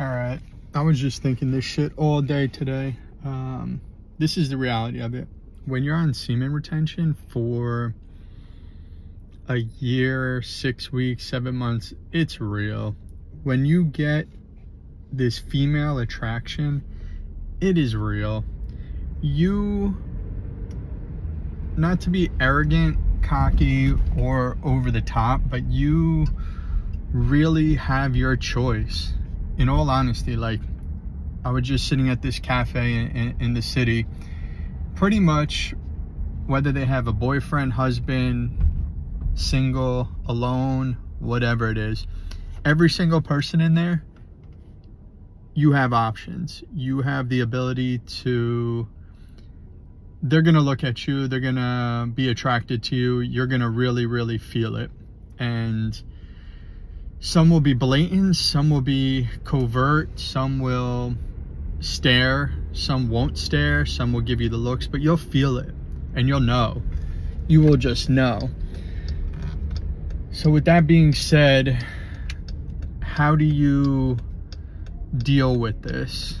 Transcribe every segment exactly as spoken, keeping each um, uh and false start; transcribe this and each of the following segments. All right, I was just thinking this shit all day today. Um, this is the reality of it. When you're on semen retention for a year, six weeks, seven months, it's real. When you get this female attraction, it is real. You, not to be arrogant, cocky, or over the top, but you really have your choice. In all honesty, like, I was just sitting at this cafe in, in, in the city. Pretty much, whether they have a boyfriend, husband, single, alone, whatever it is, every single person in there, you have options. You have the ability to, they're going to look at you, they're going to be attracted to you, you're going to really, really feel it. And some will be blatant, some will be covert, some will stare, some won't stare, some will give you the looks, but you'll feel it and you'll know. You will just know. So with that being said, how do you deal with this?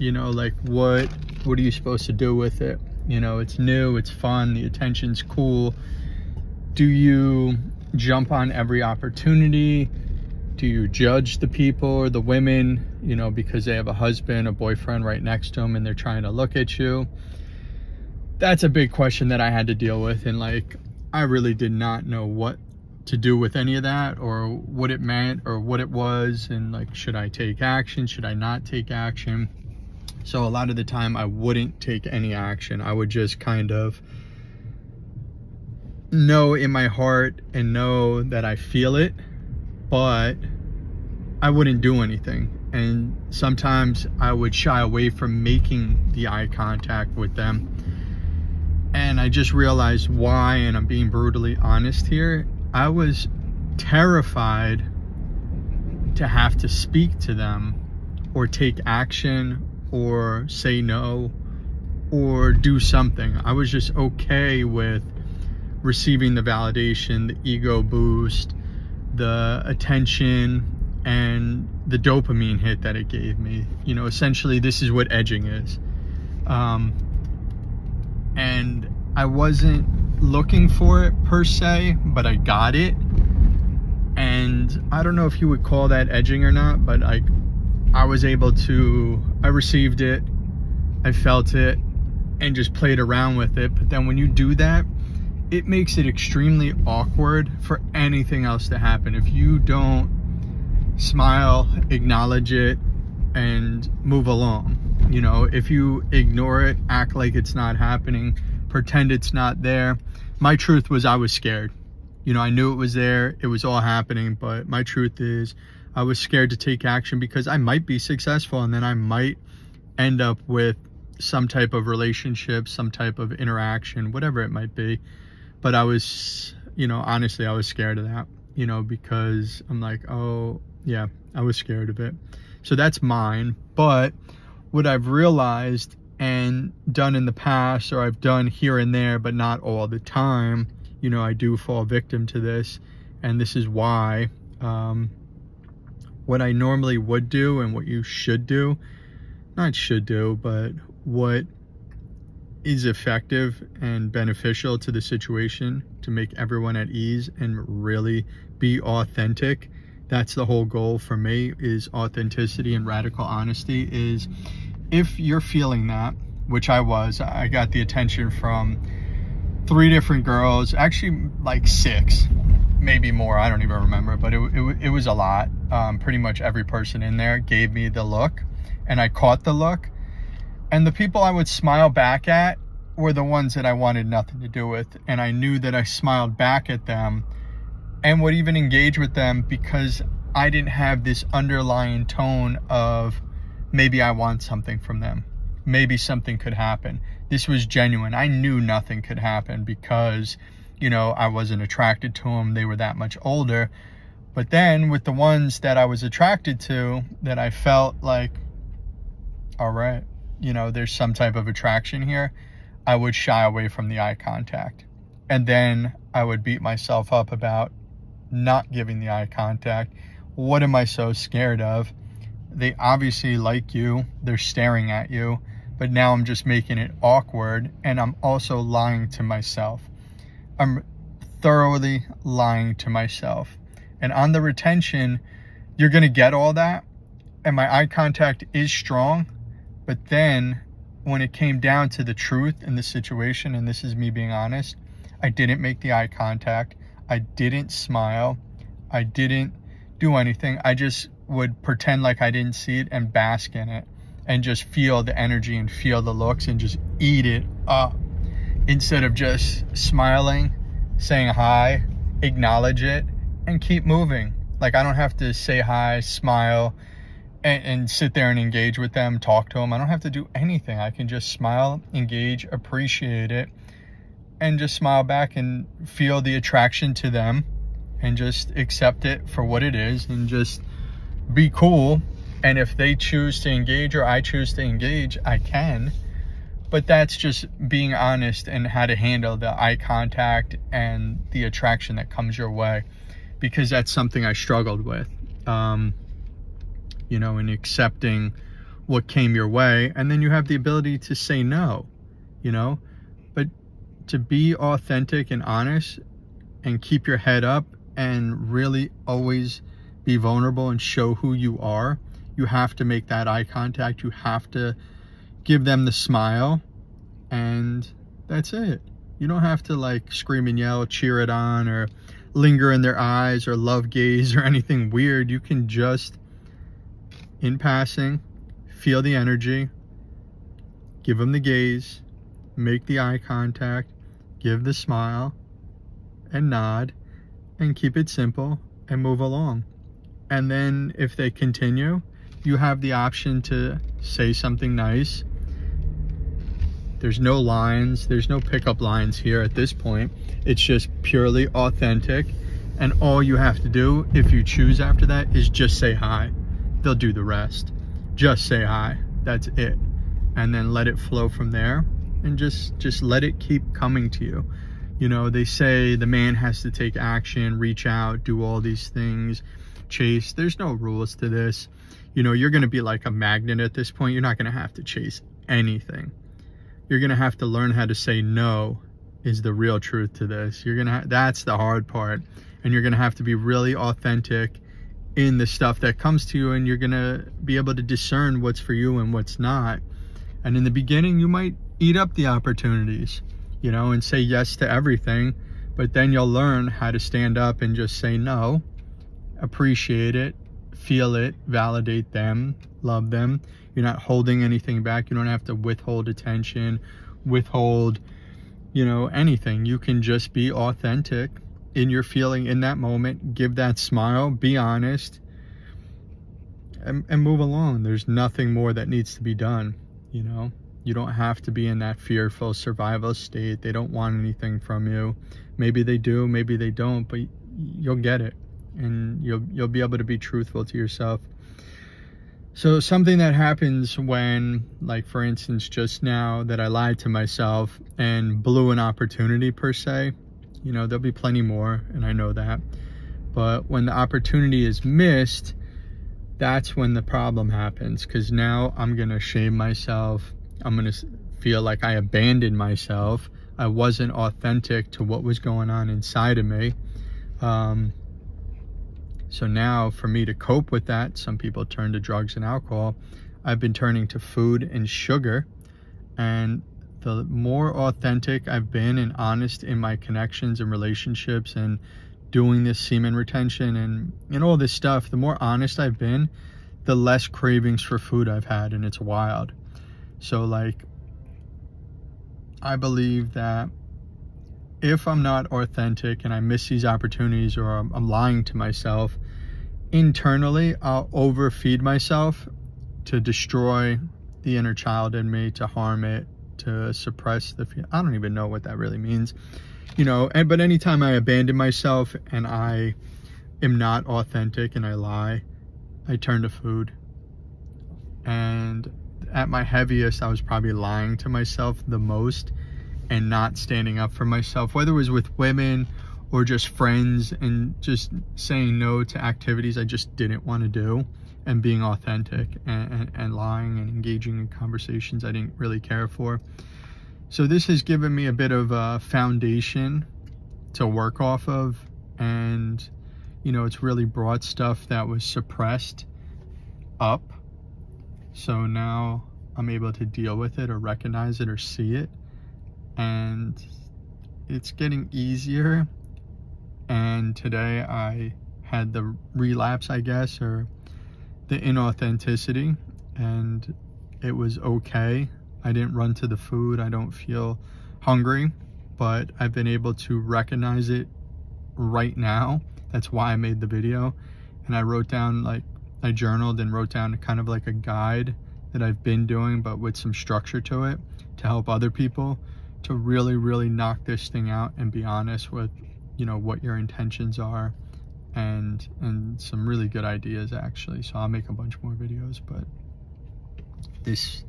You know, like, what what are you supposed to do with it? You know, it's new, it's fun, the attention's cool. Do you jump on every opportunity? Do you judge the people or the women, you know, because they have a husband, a boyfriend right next to them and they're trying to look at you? That's a big question that I had to deal with. And like, I really did not know what to do with any of that or what it meant or what it was. And like, should I take action? Should I not take action? So a lot of the time I wouldn't take any action. I would just kind of know in my heart and know that I feel it, but I wouldn't do anything. And sometimes I would shy away from making the eye contact with them. And I just realized why, and I'm being brutally honest here. I was terrified to have to speak to them or take action or say no or do something. I was just okay with receiving the validation, the ego boost, the attention, and the dopamine hit that it gave me. You know, essentially this is what edging is. Um, and I wasn't looking for it per se, but I got it. And I don't know if you would call that edging or not, but I, I was able to, I received it, I felt it, and just played around with it. But then when you do that, it makes it extremely awkward for anything else to happen. If you don't smile, acknowledge it, and move along, you know, if you ignore it, act like it's not happening, pretend it's not there. My truth was I was scared. You know, I knew it was there, it was all happening, but my truth is I was scared to take action because I might be successful and then I might end up with some type of relationship, some type of interaction, whatever it might be. But I was, you know, honestly, I was scared of that, you know, because I'm like, oh, yeah, I was scared of it. So that's mine. But what I've realized and done in the past, or I've done here and there, but not all the time, you know, I do fall victim to this. And this is why um, what I normally would do and what you should do, not should do, but what is effective and beneficial to the situation to make everyone at ease and really be authentic. That's the whole goal for me, is authenticity and radical honesty. Is if you're feeling that, which I was, I got the attention from three different girls, actually like six, maybe more, I don't even remember, but it, it, it was a lot. Um, pretty much every person in there gave me the look and I caught the look. And the people I would smile back at were the ones that I wanted nothing to do with. And I knew that I smiled back at them and would even engage with them because I didn't have this underlying tone of maybe I want something from them. Maybe something could happen. This was genuine. I knew nothing could happen because, you know, I wasn't attracted to them. They were that much older. But then with the ones that I was attracted to, that I felt like, all right, you know, there's some type of attraction here, I would shy away from the eye contact. And then I would beat myself up about not giving the eye contact. What am I so scared of? they obviously like you, they're staring at you, but now I'm just making it awkward, and I'm also lying to myself. I'm thoroughly lying to myself. And on the retention, you're gonna get all that, and my eye contact is strong, but then when it came down to the truth in the situation, and this is me being honest, I didn't make the eye contact, I didn't smile, I didn't do anything. I just would pretend like I didn't see it and bask in it and just feel the energy and feel the looks and just eat it up instead of just smiling, saying hi, acknowledge it, and keep moving. Like, I don't have to say hi, smile, And, and sit there and engage with them, talk to them. I don't have to do anything. I can just smile, engage, appreciate it, and just smile back and feel the attraction to them and just accept it for what it is and just be cool. And if they choose to engage or I choose to engage, I can. But that's just being honest and how to handle the eye contact and the attraction that comes your way, because that's something I struggled with. Um, you know, in accepting what came your way. And then you have the ability to say no, you know, but to be authentic and honest and keep your head up and really always be vulnerable and show who you are. You have to make that eye contact. You have to give them the smile, and that's it. You don't have to like scream and yell, cheer it on, or linger in their eyes or love gaze or anything weird. You can just, in passing, feel the energy, give them the gaze, make the eye contact, give the smile and nod, and keep it simple and move along. And then if they continue, you have the option to say something nice. There's no lines, there's no pickup lines here at this point. It's just purely authentic, and all you have to do if you choose after that is just say hi. They'll do the rest. Just say hi, that's it. And then let it flow from there, and just just let it keep coming to you. You know, they say the man has to take action, reach out, do all these things, chase. There's no rules to this. You know, you're gonna be like a magnet at this point. You're not gonna have to chase anything. You're gonna have to learn how to say no is the real truth to this. You're gonna, that's the hard part. And you're gonna have to be really authentic in the stuff that comes to you, and you're gonna be able to discern what's for you and what's not. And in the beginning, you might eat up the opportunities, you know, and say yes to everything, but then you'll learn how to stand up and just say no, appreciate it, feel it, validate them, love them. You're not holding anything back. You don't have to withhold attention, withhold, you know, anything. You can just be authentic in your feeling in that moment, give that smile, be honest, and, and move along. There's nothing more that needs to be done, you know? You don't have to be in that fearful survival state. They don't want anything from you. Maybe they do, maybe they don't, but you'll get it, and you'll, you'll be able to be truthful to yourself. So something that happens when, like for instance, just now that I lied to myself and blew an opportunity per se, you know, there'll be plenty more, and I know that. But when the opportunity is missed, that's when the problem happens, because now I'm going to shame myself. I'm going to feel like I abandoned myself. I wasn't authentic to what was going on inside of me. Um, so now for me to cope with that, some people turn to drugs and alcohol. I've been turning to food and sugar, and the more authentic I've been and honest in my connections and relationships and doing this semen retention and, and all this stuff, the more honest I've been, the less cravings for food I've had, and it's wild. So like, I believe that if I'm not authentic and I miss these opportunities, or I'm, I'm lying to myself, internally I'll overfeed myself to destroy the inner child in me, to harm it, to suppress the fear. I don't even know what that really means, you know, and, but anytime I abandon myself and I am not authentic and I lie, I turn to food. And at my heaviest, I was probably lying to myself the most and not standing up for myself, whether it was with women or just friends, and just saying no to activities I just didn't want to do, and being authentic and, and, and lying and engaging in conversations I didn't really care for. So this has given me a bit of a foundation to work off of, and you know, it's really brought stuff that was suppressed up. So now I'm able to deal with it or recognize it or see it, and it's getting easier. And today I had the relapse, I guess, or the inauthenticity, and it was okay. I didn't run to the food. I don't feel hungry, but I've been able to recognize it right now. That's why I made the video. And I wrote down, like, I journaled and wrote down kind of like a guide that I've been doing, but with some structure to it, to help other people to really, really knock this thing out and be honest with, you know, what your intentions are, and and some really good ideas, actually. So I'll make a bunch more videos, but this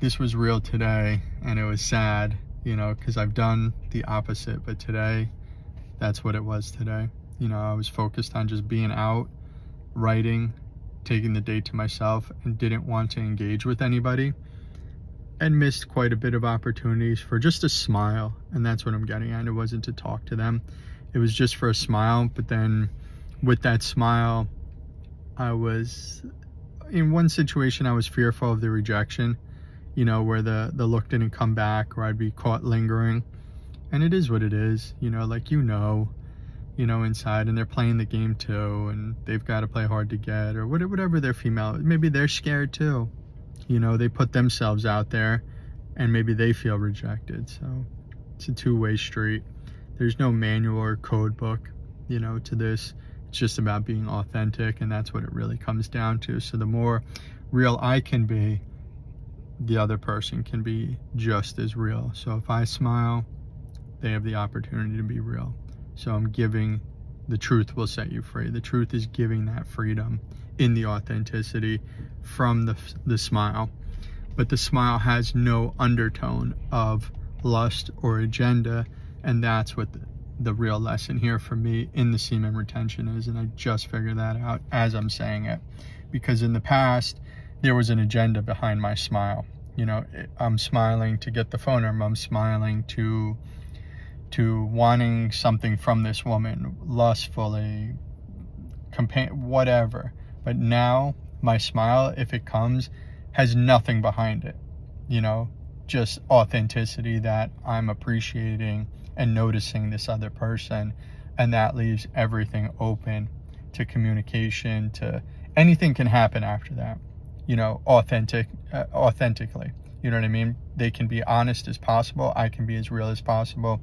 this was real today, and it was sad, you know, because I've done the opposite, but today, that's what it was today. You know, I was focused on just being out, writing, taking the day to myself, and didn't want to engage with anybody, and missed quite a bit of opportunities for just a smile. And that's what I'm getting at. It wasn't to talk to them. It was just for a smile. But then with that smile, I was in one situation, I was fearful of the rejection, you know, where the, the look didn't come back, or I'd be caught lingering. And it is what it is, you know, like, you know, you know, inside, and they're playing the game too, and they've got to play hard to get, or whatever their female, maybe they're scared too. You know, they put themselves out there, and maybe they feel rejected. So it's a two-way street. There's no manual or code book, you know, to this. It's just about being authentic, and that's what it really comes down to. So the more real I can be, the other person can be just as real. So if I smile, they have the opportunity to be real. So I'm giving, the truth will set you free. The truth is giving that freedom in the authenticity from the, the smile. But the smile has no undertone of lust or agenda. And that's what the, the real lesson here for me in the semen retention is. And I just figured that out as I'm saying it. Because in the past, there was an agenda behind my smile. You know, I'm smiling to get the phone, or I'm smiling to... to wanting something from this woman, lustfully, whatever. But now my smile, if it comes, has nothing behind it, you know, just authenticity that I'm appreciating and noticing this other person. And that leaves everything open to communication, to anything can happen after that, you know, authentic, uh, authentically, you know what I mean? They can be honest as possible. I can be as real as possible.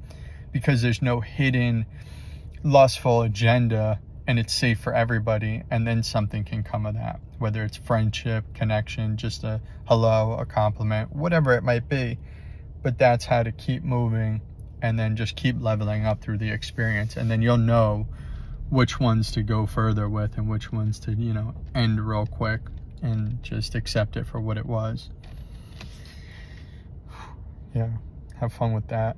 Because there's no hidden lustful agenda, and it's safe for everybody. And then something can come of that, whether it's friendship, connection, just a hello, a compliment, whatever it might be. But that's how to keep moving, and then just keep leveling up through the experience. And then you'll know which ones to go further with, and which ones to, you know, end real quick and just accept it for what it was. Yeah, have fun with that.